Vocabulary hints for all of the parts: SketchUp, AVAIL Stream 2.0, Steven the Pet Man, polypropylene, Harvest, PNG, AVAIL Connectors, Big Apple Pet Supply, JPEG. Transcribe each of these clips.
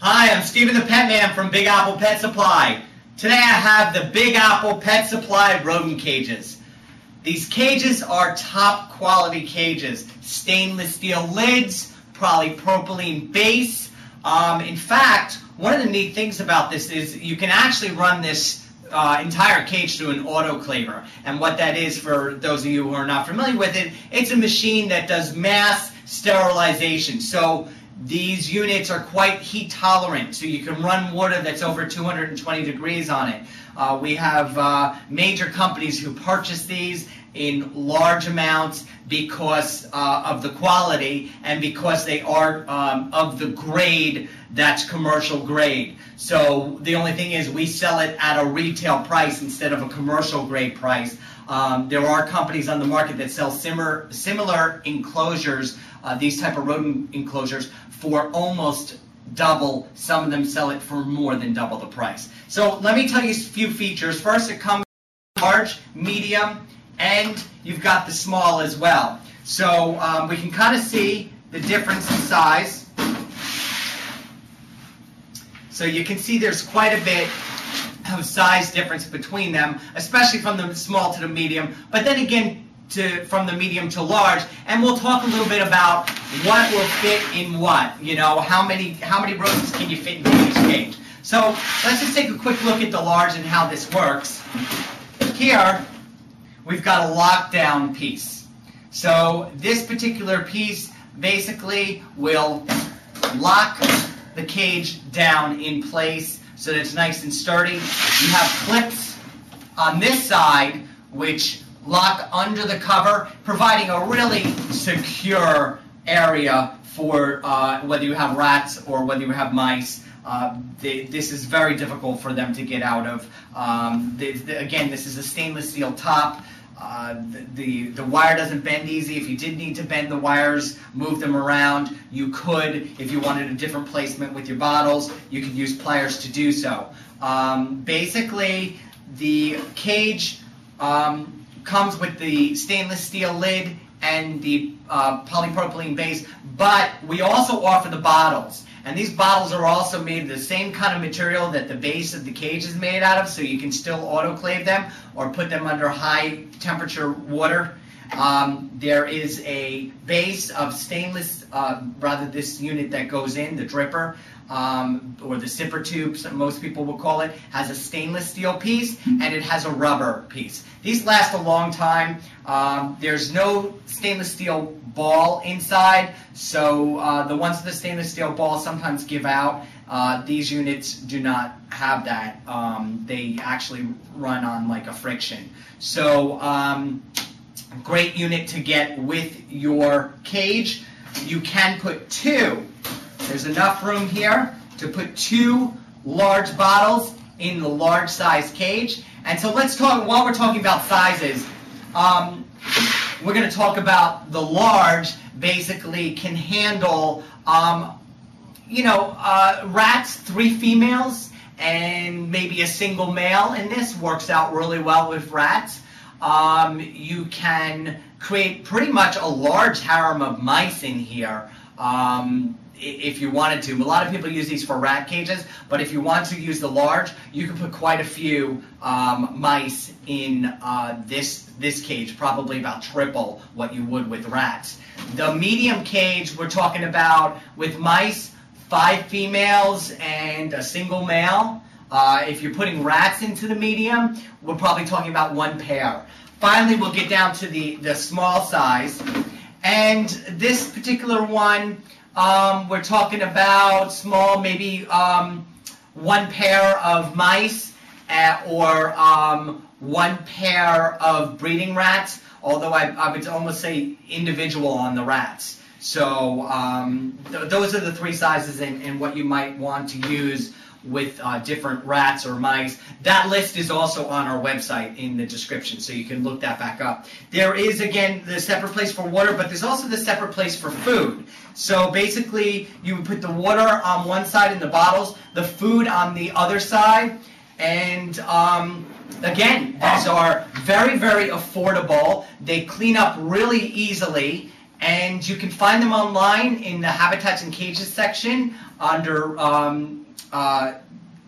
Hi, I'm Steven the Pet Man from Big Apple Pet Supply. Today I have the Big Apple Pet Supply rodent cages. These cages are top quality cages. Stainless steel lids, polypropylene base. In fact, one of the neat things about this is you can actually run this entire cage through an autoclaver. And what that is, for those of you who are not familiar with it, it's a machine that does mass sterilization. So these units are quite heat tolerant, so you can run water that's over 220 degrees on it. We have major companies who purchase these in large amounts because of the quality and because they are of the grade that's commercial grade. So the only thing is we sell it at a retail price instead of a commercial grade price. There are companies on the market that sell similar enclosures, these type of rodent enclosures, for almost double. Some of them sell it for more than double the price. So let me tell you a few features. First, it comes large, medium, and you've got the small as well. So we can kind of see the difference in size. So you can see there's quite a bit of size difference between them, especially from the small to the medium, but then again from the medium to large. And we'll talk a little bit about what will fit in what, you know, how many rodents can you fit in each cage. So let's just take a quick look at the large and how this works. Here we've got a lockdown piece. So this particular piece basically will lock the cage down in place so that it's nice and sturdy. You have clips on this side which lock under the cover, providing a really secure area for whether you have rats or whether you have mice. This is very difficult for them to get out of. Again, this is a stainless steel top. The wire doesn't bend easy. If you did need to bend the wires, move them around, you could. If you wanted a different placement with your bottles, you could use pliers to do so. Basically, the cage comes with the stainless steel lid and the polypropylene base, but we also offer the bottles. And these bottles are also made of the same kind of material that the base of the cage is made out of, so you can still autoclave them or put them under high temperature water. There is a base of stainless, this unit that goes in, the dripper, or the sipper tube, most people will call it, has a stainless steel piece and it has a rubber piece. These last a long time. There's no stainless steel ball inside, so the ones with the stainless steel ball sometimes give out. These units do not have that. They actually run on like a friction. So great unit to get with your cage. You can put two. There's enough room here to put two large bottles in the large size cage. And so let's talk, while we're talking about sizes, we're going to talk about the large basically can handle, rats, 3 females and maybe a single male. And this works out really well with rats. You can create pretty much a large harem of mice in here if you wanted to. A lot of people use these for rat cages, but if you want to use the large, you can put quite a few mice in this cage, probably about triple what you would with rats. The medium cage we're talking about with mice, 5 females and a single male. If you're putting rats into the medium, we're probably talking about 1 pair. Finally, we'll get down to the small size. And this particular one, we're talking about small, maybe 1 pair of mice or 1 pair of breeding rats, although I would almost say individual on the rats. So those are the 3 sizes and what you might want to use with different rats or mice. That list is also on our website in the description, so you can look that back up. There is, again, the separate place for water, but there's also the separate place for food. So basically, you would put the water on one side in the bottles, the food on the other side, and again, these are very, very affordable. They clean up really easily, And you can find them online in the Habitats and Cages section under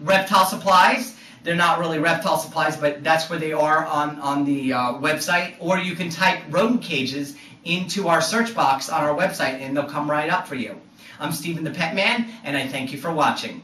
reptile supplies. They're not really reptile supplies, but that's where they are on the website. Or you can type rodent cages into our search box on our website, and they'll come right up for you. I'm Steven the Pet Man, and I thank you for watching.